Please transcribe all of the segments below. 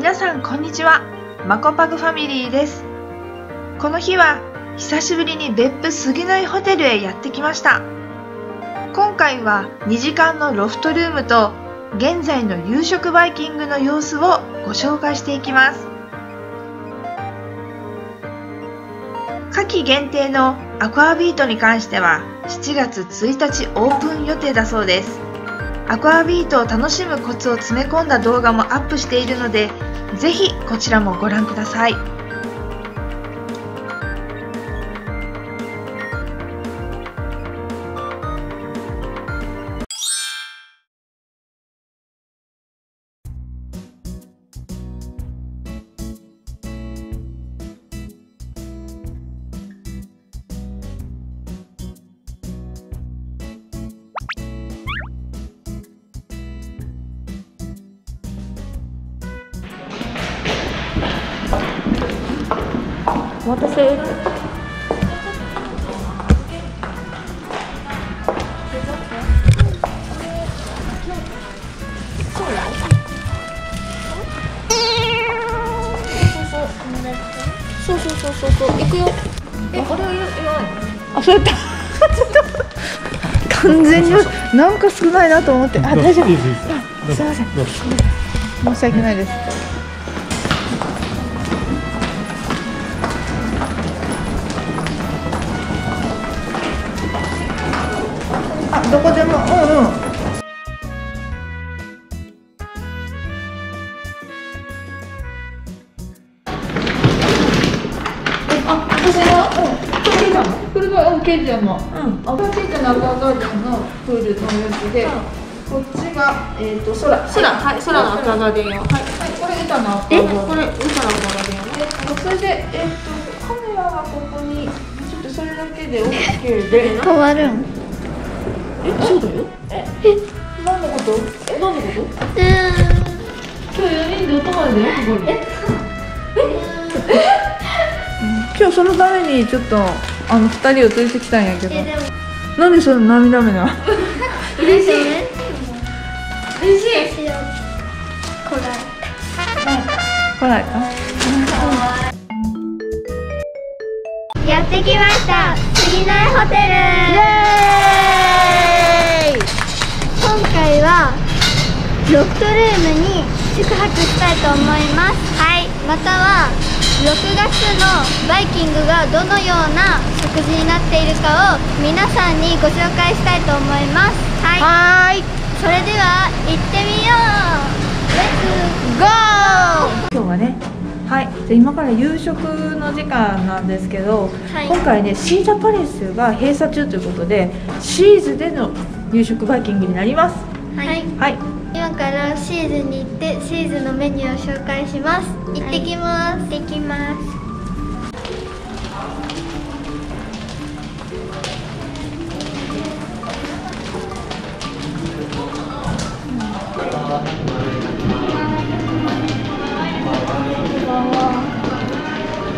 皆さんこんにちは、まこぱぐファミリーです。この日は久しぶりに別府杉内ホテルへやってきました。今回は2時間のロフトルームと現在の夕食バイキングの様子をご紹介していきます。夏季限定のアクアビートに関しては7月1日オープン予定だそうです。アクアビートを楽しむコツを詰め込んだ動画もアップしているので、ぜひこちらもご覧ください。お待たせ。そうそう、行くよ。俺は言わない。あ、そうやった。完全になんか少ないなと思って。あ、大丈夫。すいません。申し訳ないです。どこでも、あ、私は、これがケイちゃんの、ケイちゃんのアクアガーデンのプールの様子で、こっちが空のアクアガーデン用。はい、これ歌のアクアガーデン。これ歌のアクアガーデン。それでカメラはここにちょっとそれだけで OK で変わるん。そうだよ。何のこと？何のこと？今日4人でお泊まりだよ。今日そのためにちょっと2人を連れてきたんやけど。なんでその涙目な？嬉しい。嬉しい。来ない。やってきました。杉内ホテル。今回はロフトルームに宿泊したいと思います。はい、または6月のバイキングがどのような食事になっているかを皆さんにご紹介したいと思います。はい。それでは行ってみよう。レッツゴー。今日はね、じゃ今から夕食の時間なんですけど、今回ねシーザパレスが閉鎖中ということでシーズでの夕食バイキングになります。今からシーズに行ってシーズのメニューを紹介します。行ってきます。行ってきます。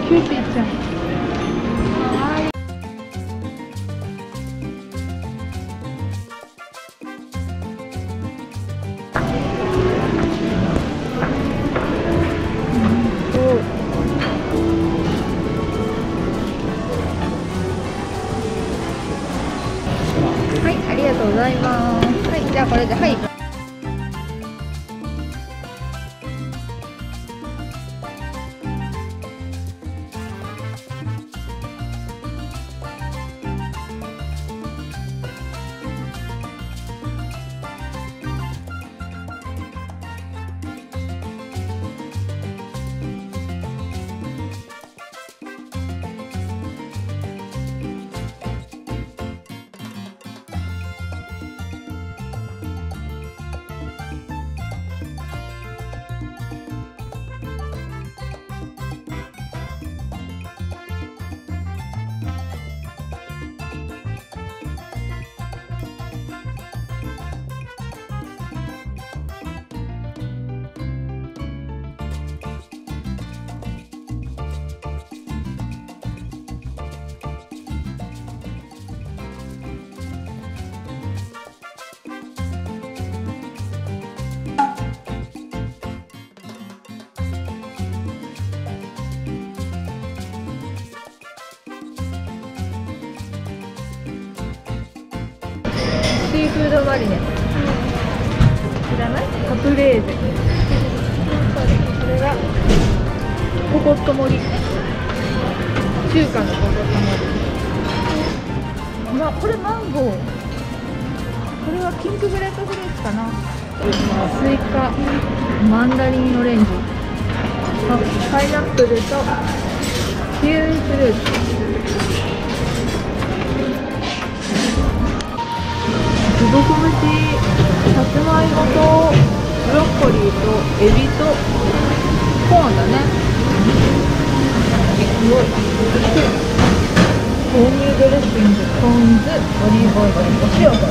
キューピーちゃん。じゃあこれで、フードマリネ、知らない？カプレーゼ、これがココット盛り、中華のココット盛り。まあこれマンゴー、これはピンクグレートフルーツかな。スイカ、マンダリンオレンジ、パイナップルとキウイフルーツ。すごく蒸し、さつまいもとブロッコリーとエビとコーンだね。すごい。豆乳ドレッシング、ポン酢、オリーブオイル、お塩と。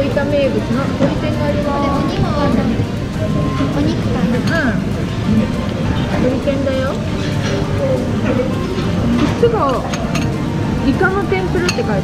うん、大分名物の鶏天があります。お肉かな。うん。鶏天だよ。こっちがイカの天ぷらって書いてある。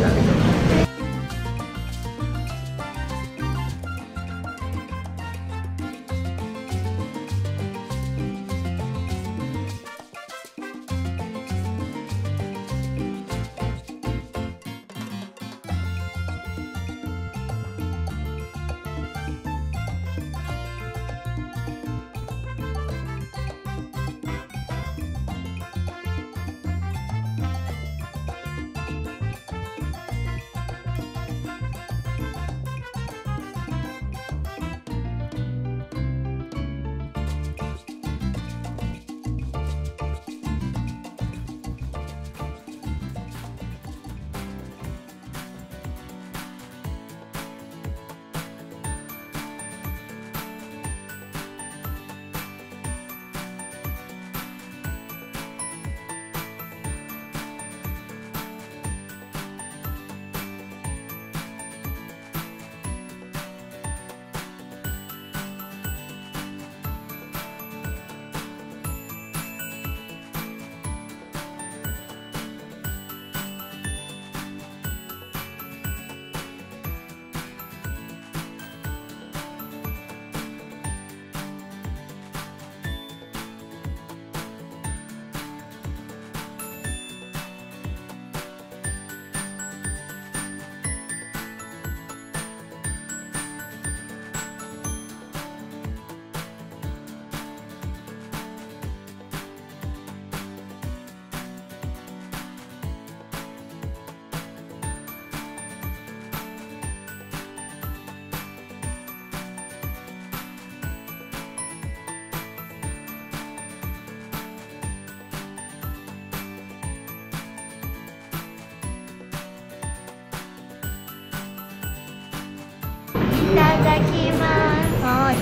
いただきます。はい。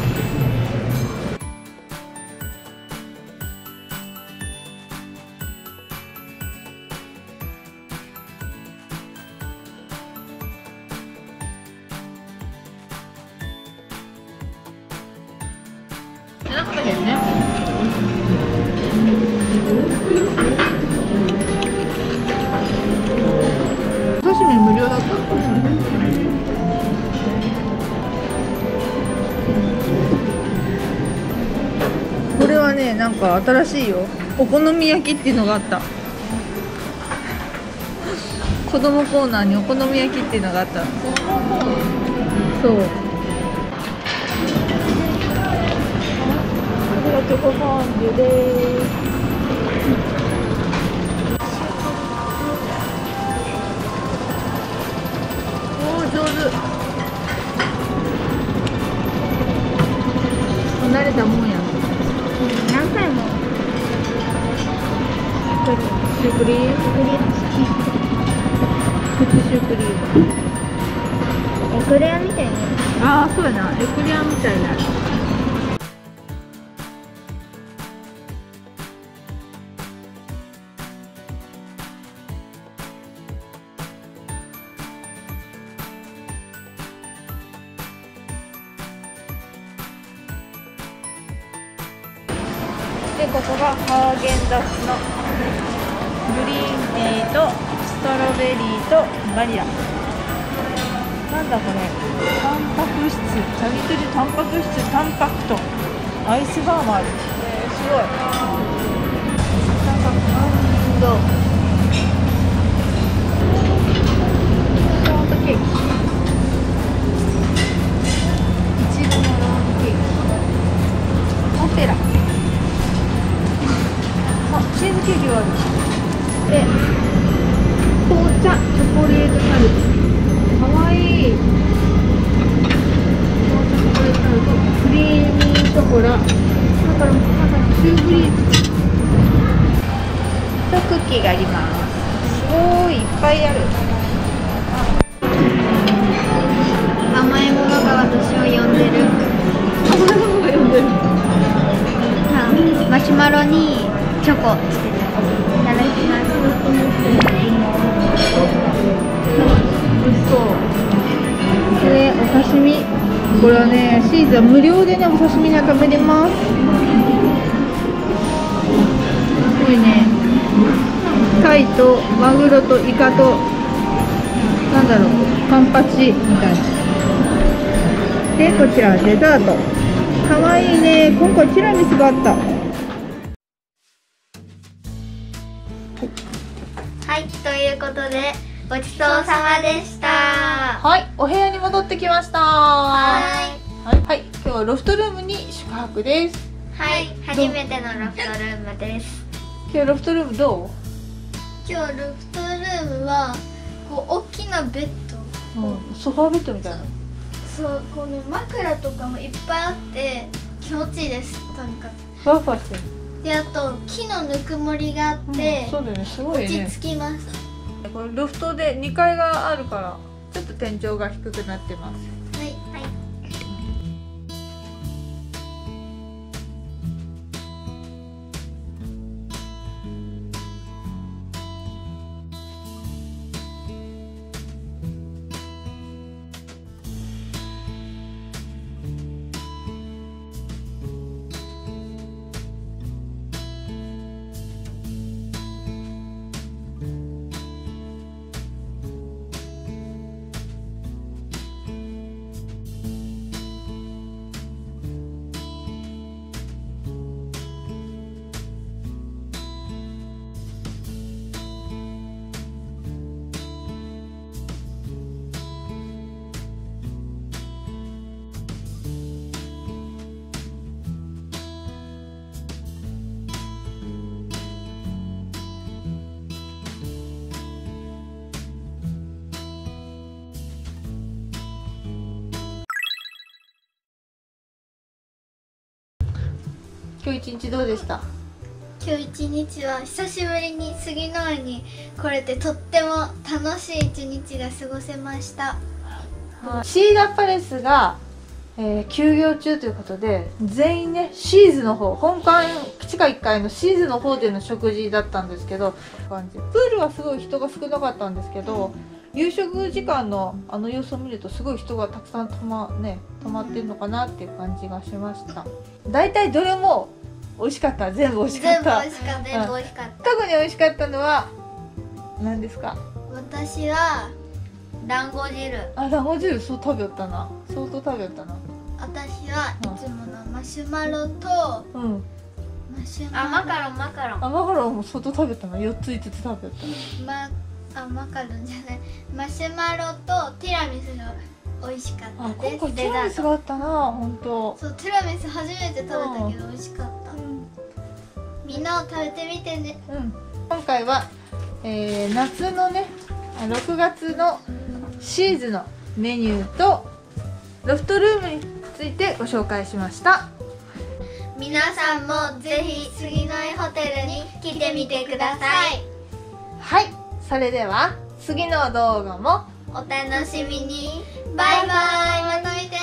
なんかですね。お刺身無料だった。なんか新しいよ、お好み焼きっていうのがあった。子供コーナーにお好み焼きっていうのがあった。そう、これがチョコフォンデュです。おー、上手、慣れたもんや。何回もシュークリーム、シュークリーム、エクレアみたいな。ああ、そうやな、エクレアみたいな。で、ここがハーゲンダッツのグリーンティーとストロベリーとバニラ。なんだこれ、タンパク質、チャギトリタンパク質、タンパクとアイスバーもある。すごい。なんか感動。ホットケーキ。チーズケーキがある。で、紅茶チョコレートタルト。かわいい。紅茶チョコレートタルト、クリーミーショコラ。なんかシュークリーム。とクッキーがあります。すごいいっぱいある。甘いものが私を呼んでる。甘いものが呼んでる。マシュマロに。チョコをつけていただきます。これお刺身。これはね、シーズン無料でね、お刺身が食べれます。すごいね。貝とマグロとイカと。なんだろう、カンパチみたいな。で、こちらはデザート。かわいいね、今回ティラミスがあった。はい、ということでごちそうさまでした。はい、お部屋に戻ってきました。はい、今日はロフトルームに宿泊です。はい、初めてのロフトルームです。今日ロフトルームどう？今日ロフトルームはこう大きなベッド、ソファーベッドみたいな。そう、この枕とかもいっぱいあって気持ちいいです。なんかふわふわしてる。で、あと木のぬくもりがあって、そうだね、すごいね、落ち着きます。これロフトで2階があるからちょっと天井が低くなってます。はい、はい、今日一日どうでした？今日一日は久しぶりに杉の家に来れて、とっても楽しい一日が過ごせました。シーガパレスが、休業中ということで、全員ねシーズの方、本館地下1階のシーズの方での食事だったんですけど、プールはすごい人が少なかったんですけど、夕食時間のあの様子を見るとすごい人がたくさん泊まってるのかなっていう感じがしました。だいたいどれも美味しかった。全部美味しかった。特に美味しかったのは何ですか？私は団子汁。あ、団子汁そう食べよったな。相当食べよったな。私はいつものマシュマロと、マカロン。あ、マカロンも相当食べたな。4つ食べよったな。マカロンじゃない、マシュマロとティラミスが美味しかったです。今回ティラミスがあったな、本当。そう、ティラミス初めて食べたけど美味しかった。みんなを食べてみてね。今回は、夏のね、6月のシーズンのメニューとロフトルームについてご紹介しました。皆さんもぜひ杉の家ホテルに来てみてください。はい。それでは次の動画もお楽しみに。バイバイ。また見てね。